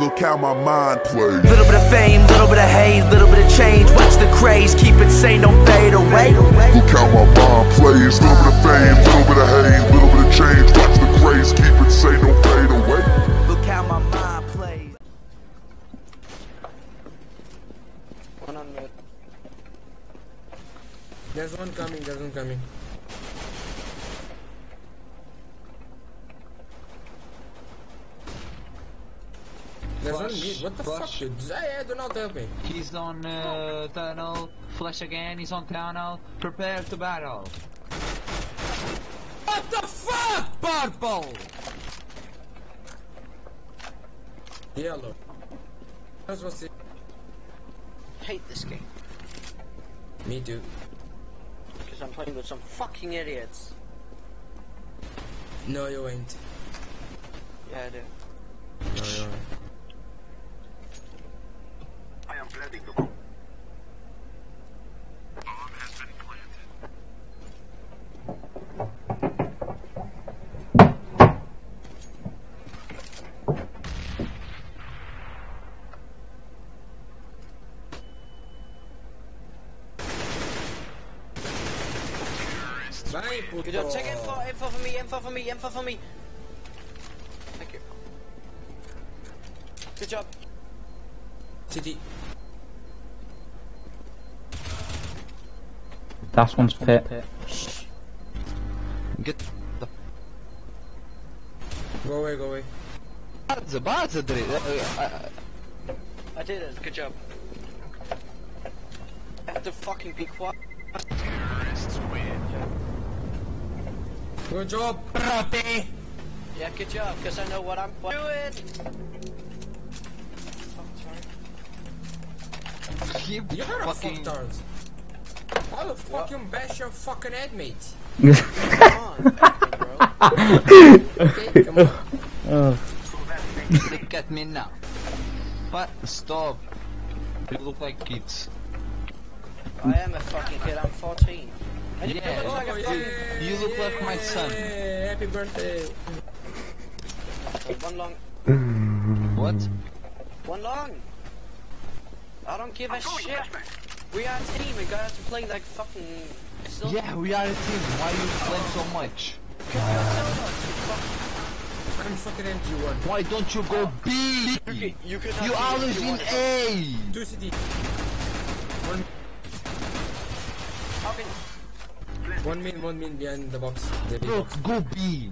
Look how my mind plays. Little bit of fame, little bit of hate, little bit of change. Watch the craze, keep it sane, don't fade away. Look how my mind plays. Little bit of fame, little bit of hate, little bit of change. Watch the craze, keep it sane, don't fade away. Look how my mind plays. One on mid. There's one coming, there's one coming. There's one mid, what the fuck, dude? Do not help me. He's on tunnel, flash again, he's on tunnel, prepare to battle. What the fuck, purple? Yellow. That's what's it. Hate this game. Me too. Because I'm playing with some fucking idiots. No, you ain't. Yeah, I do. No, you ain't. Good job, check M4, M4 for me, M4 for me, M4 for me. Thank you. Good job. City. Last one's pit. Get the. Go away, go away. I did it, good job. I have to fucking be quiet. Good job, puppy! Yeah, good job, because I know what I'm doing! Oh, sorry. You're fucking fucktards. I'll fucking bash your fucking headmate. Come on, bro. Okay, come on. Look at me now. But stop. You look like kids. I am a fucking kid, I'm 14. And yeah, you look like, you look like my son. Happy birthday. One long. What? One long. I don't give a shit. We are a team. We gotta play like fucking. Yeah, we are a team. Why you playing so much? I'm fucking empty one. Why don't you go B? You always in A. Two CD. One. Up in. 1 min, 1 min behind the box. Bro, go B!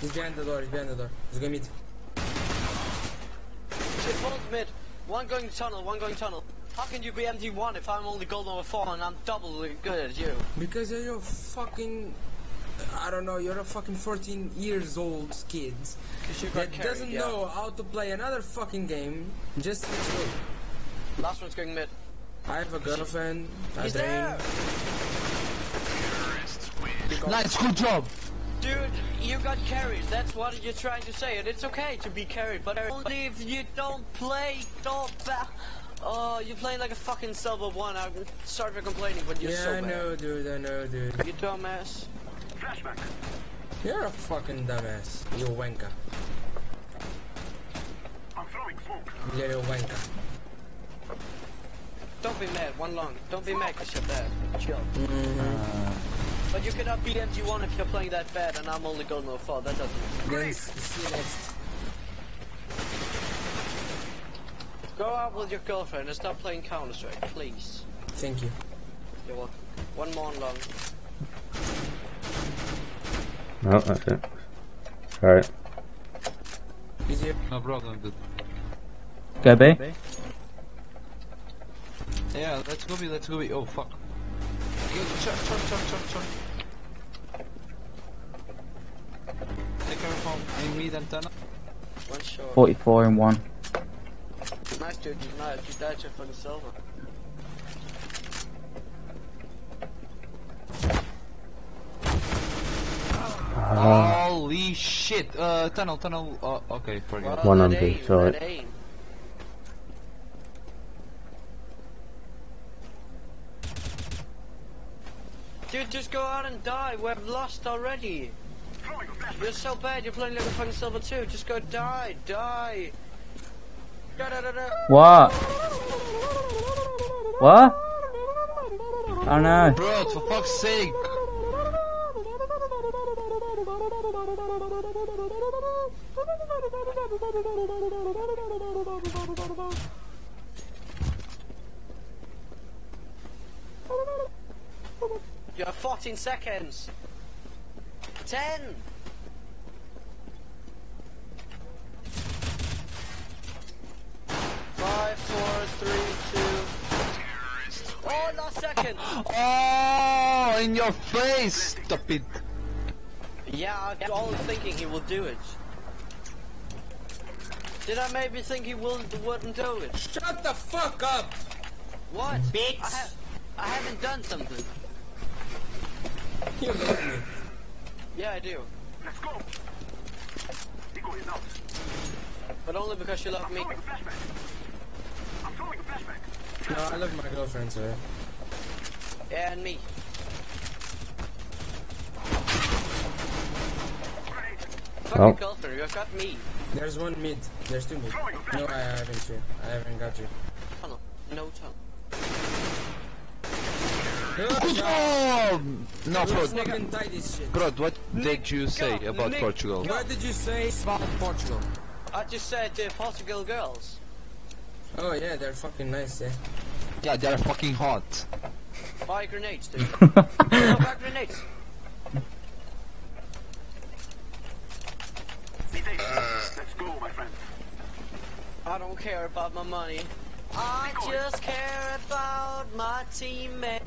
He's behind the door, he's behind the door. He's going mid. Shit, one's mid. One going tunnel, one going tunnel. How can you be MD1 if I'm only gold number 4 and I'm double good at you? Because you're a fucking... I don't know, you're a fucking 14 years old kid that doesn't know how to play another fucking game. Just let's go. Last one's going mid. I have a girlfriend. He's there! Nice, good job! Dude, you got carried, that's what you're trying to say, and it's okay to be carried, but only if you don't play, oh, you're playing like a fucking silver one, I'm sorry for complaining, but you're so bad. Yeah, I know, dude, I know, dude. You dumbass. Flashback. You're a fucking dumbass, you wanker. I'm throwing smoke. Yeah, you wanker. Don't be mad, one long. Don't be mad because you're bad. Chill. But you cannot beat MG1 if you're playing that bad, and I'm only going no far. That doesn't matter. See you next. Go out with your girlfriend and stop playing Counter-Strike, please. Thank you. You're welcome. One more long. No, that's it. Alright. No problem, dude. Go B? Yeah, let's go B, let's go B. Oh, fuck. Chop. Take care from me, then turn up. One shot. 44 and 1. Nice, dude, you died your fucking silver. Holy shit! Tunnel. Okay, forget it. One on B, sorry. Dude, just go out and die, we're lost already. You're so bad, you're playing like a fucking silver 2, just go die. What? What? Oh no. Bro, for fuck's sake. You have 14 seconds. 10. Five, four, three, two. Oh, last second. Oh, in your face, stupid. Yeah, I was thinking he will do it. Did I maybe think he wouldn't do it? Shut the fuck up! What? Bitch! I haven't done something. You love me. Yeah, I do. Let's go! Nico is out. But only because you love me. I'm throwing a flashback. No, I love my girlfriend, sir. Yeah, and me. Fucking girlfriend, you've got me. There's one mid. There's two mid. No, I haven't you. I haven't got you. Hello. No time. Oh, no, bro, what did you say about Portugal? What did you say about Portugal? I just said the Portugal girls. Oh yeah, they're fucking nice, yeah. Yeah, they're fucking hot. Buy grenades, dude. No, buy grenades. Let's go, my friend. I don't care about my money. I just care about my teammate.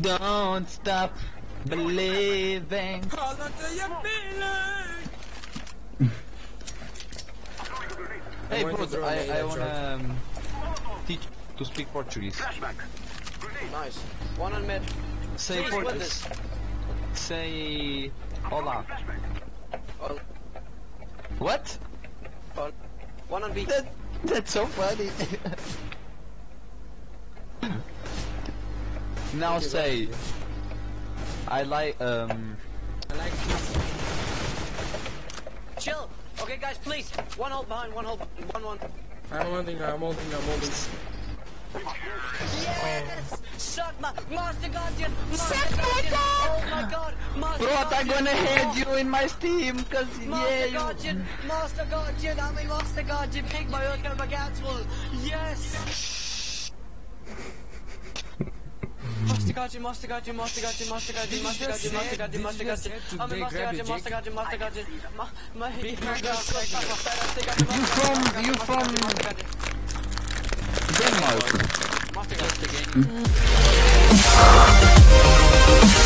Don't stop believing. Hold on to your feeling. Hey, bro, I wanna teach to speak Portuguese. Nice. One on mid. Say Portuguese. Say hola. Hola. What? One on beat. That's so funny. Now say, I like this. Chill. Okay, guys, please. One hold behind. One hold. One. I'm holding. I'm holding. Yes! Shut my Master Guardian! Master Guardian! Oh my god! Master Guardian! Bro, I'm gonna head you in my team, cause Master Guardian! Master Guardian! I'm a Master Guardian! Pick my own camera cancel! Yes! Master Guardian! Master Guardian! Master Guardian! Master Guardian! Master Guardian! Master Guardian! Master Guardian! I'm a Master Guardian! Master Guardian! Master Guardian! You from... Denmark.